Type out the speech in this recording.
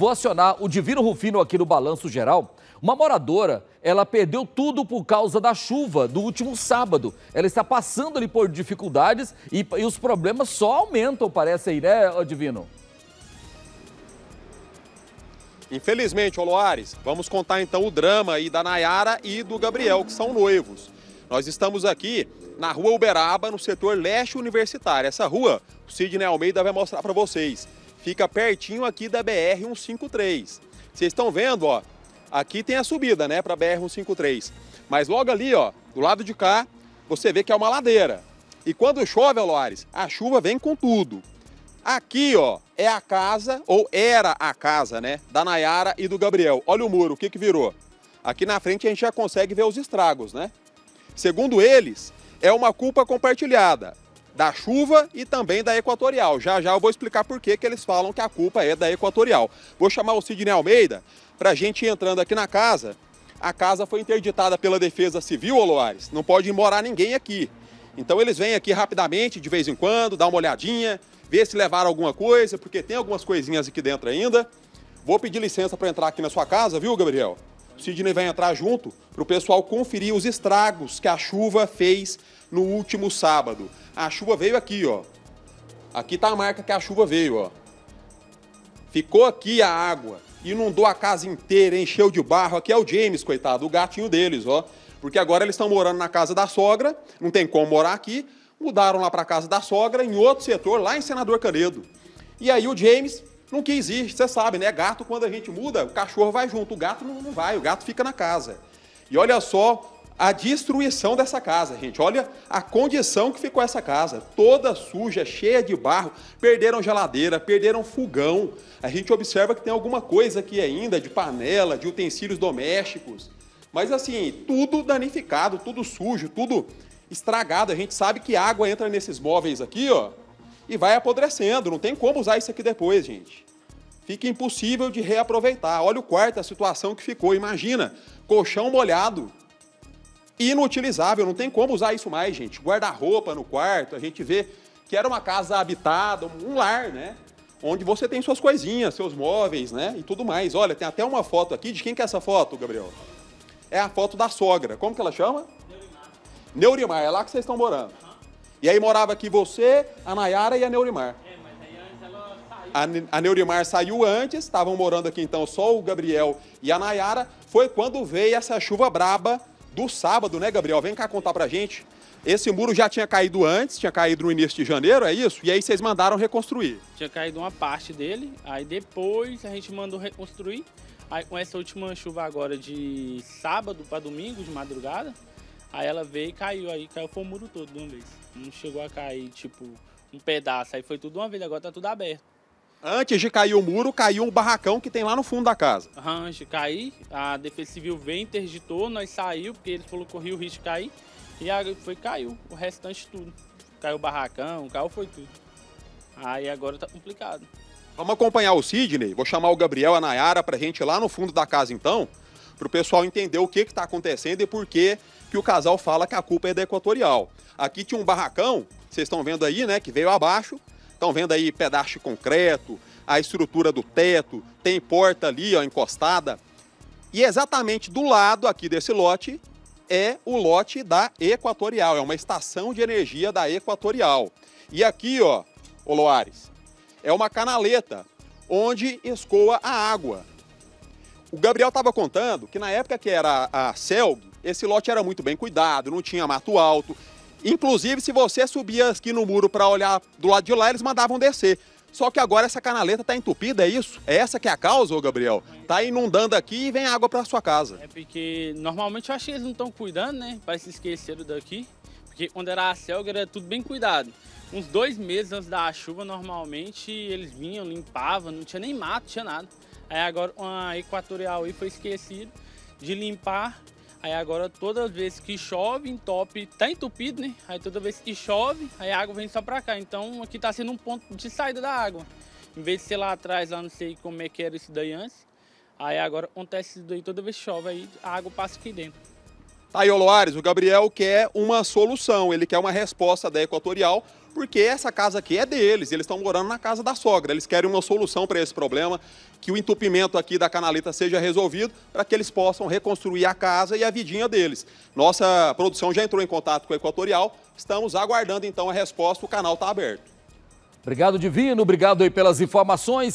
Vou acionar o Divino Rufino aqui no Balanço Geral. Uma moradora, ela perdeu tudo por causa da chuva do último sábado. Ela está passando ali por dificuldades e os problemas só aumentam, parece aí, né, Divino? Infelizmente, Oloares, vamos contar então o drama aí da Nayara e do Gabriel, que são noivos. Nós estamos aqui na Rua Uberaba, no setor Leste Universitário. Essa rua, o Sidney Almeida vai mostrar para vocês. Fica pertinho aqui da BR-153. Vocês estão vendo, ó, aqui tem a subida, né, para a BR-153. Mas logo ali, ó, do lado de cá, você vê que é uma ladeira. E quando chove, Oloares, a chuva vem com tudo. Aqui, ó, é a casa, ou era a casa, né, da Nayara e do Gabriel. Olha o muro, o que que virou? Aqui na frente a gente já consegue ver os estragos, né? Segundo eles, é uma culpa compartilhada da chuva e também da Equatorial. Já já eu vou explicar por que eles falam que a culpa é da Equatorial. Vou chamar o Sidney Almeida pra gente ir entrando aqui na casa. A casa foi interditada pela Defesa Civil, Oloares. Não pode morar ninguém aqui. Então eles vêm aqui rapidamente, de vez em quando, dá uma olhadinha, ver se levaram alguma coisa, porque tem algumas coisinhas aqui dentro ainda. Vou pedir licença para entrar aqui na sua casa, viu, Gabriel? O Sidney vai entrar junto para o pessoal conferir os estragos que a chuva fez no último sábado. A chuva veio aqui, ó. Aqui tá a marca que a chuva veio, ó. Ficou aqui a água, inundou a casa inteira, encheu de barro. Aqui é o James, coitado, o gatinho deles, ó. Porque agora eles estão morando na casa da sogra, não tem como morar aqui. Mudaram lá para a casa da sogra, em outro setor, lá em Senador Canedo. E aí o James não quis ir, você sabe, né? Gato, quando a gente muda, o cachorro vai junto, o gato não vai, o gato fica na casa. E olha só a destruição dessa casa, gente. Olha a condição que ficou essa casa, toda suja, cheia de barro, perderam geladeira, perderam fogão. A gente observa que tem alguma coisa aqui ainda, de panela, de utensílios domésticos. Mas assim, tudo danificado, tudo sujo, tudo estragado. A gente sabe que água entra nesses móveis aqui, ó, e vai apodrecendo. Não tem como usar isso aqui depois, gente. Fica impossível de reaproveitar. Olha o quarto, a situação que ficou. Imagina, colchão molhado, inutilizável. Não tem como usar isso mais, gente. Guarda-roupa no quarto. A gente vê que era uma casa habitada, um lar, né? Onde você tem suas coisinhas, seus móveis, né? E tudo mais. Olha, tem até uma foto aqui. De quem que é essa foto, Gabriel? É a foto da sogra. Como que ela chama? Neurimar, é lá que vocês estão morando. Uhum. E aí morava aqui você, a Nayara e a Neurimar. É, mas aí antes ela saiu. A Neurimar saiu antes, estavam morando aqui então só o Gabriel e a Nayara. Foi quando veio essa chuva braba do sábado, né, Gabriel? Vem cá contar pra gente. Esse muro já tinha caído antes, tinha caído no início de janeiro, é isso? E aí vocês mandaram reconstruir. Tinha caído uma parte dele, aí depois a gente mandou reconstruir. Aí com essa última chuva agora de sábado para domingo, de madrugada, aí ela veio e caiu, aí caiu foi o muro todo de uma vez. Não chegou a cair, tipo, um pedaço, aí foi tudo uma vez, agora tá tudo aberto. Antes de cair o muro, caiu um barracão que tem lá no fundo da casa. Antes de cair, a Defesa Civil veio, interditou, nós saiu, porque eles falou que corria o risco de cair, e aí foi caiu o restante tudo. Caiu o barracão, caiu foi tudo. Aí agora tá complicado. Vamos acompanhar o Sidney, vou chamar o Gabriel e a Nayara pra gente ir lá no fundo da casa então, pro pessoal entender o que tá acontecendo e por quê que o casal fala que a culpa é da Equatorial. Aqui tinha um barracão, vocês estão vendo aí, né, que veio abaixo. Estão vendo aí pedaço de concreto, a estrutura do teto, tem porta ali, ó, encostada. E exatamente do lado aqui desse lote é o lote da Equatorial, é uma estação de energia da Equatorial. E aqui, ó, Oloares, é uma canaleta onde escoa a água. O Gabriel estava contando que na época que era a CELG, esse lote era muito bem cuidado, não tinha mato alto. Inclusive, se você subia aqui no muro para olhar do lado de lá, eles mandavam descer. Só que agora essa canaleta está entupida, é isso? É essa que é a causa, ô Gabriel? Está inundando aqui e vem água para sua casa. É porque normalmente eu acho que eles não estão cuidando, né? Parece que esqueceram daqui. Porque quando era a CELG era tudo bem cuidado. Uns 2 meses antes da chuva, normalmente eles vinham, limpavam, não tinha nem mato, não tinha nada. Aí agora a Equatorial aí foi esquecida de limpar. Aí agora todas as vezes que chove, entope, tá entupido, né? Aí toda vez que chove, aí a água vem só pra cá. Então aqui tá sendo um ponto de saída da água. Em vez de ser lá atrás, lá não sei como é que era isso daí antes. Aí agora acontece isso daí, toda vez que chove, aí a água passa aqui dentro. Aí, Oloares, o Gabriel quer uma solução, ele quer uma resposta da Equatorial, porque essa casa aqui é deles, eles estão morando na casa da sogra, eles querem uma solução para esse problema, que o entupimento aqui da canaleta seja resolvido, para que eles possam reconstruir a casa e a vidinha deles. Nossa produção já entrou em contato com a Equatorial, estamos aguardando então a resposta, o canal está aberto. Obrigado, Divino, obrigado aí pelas informações.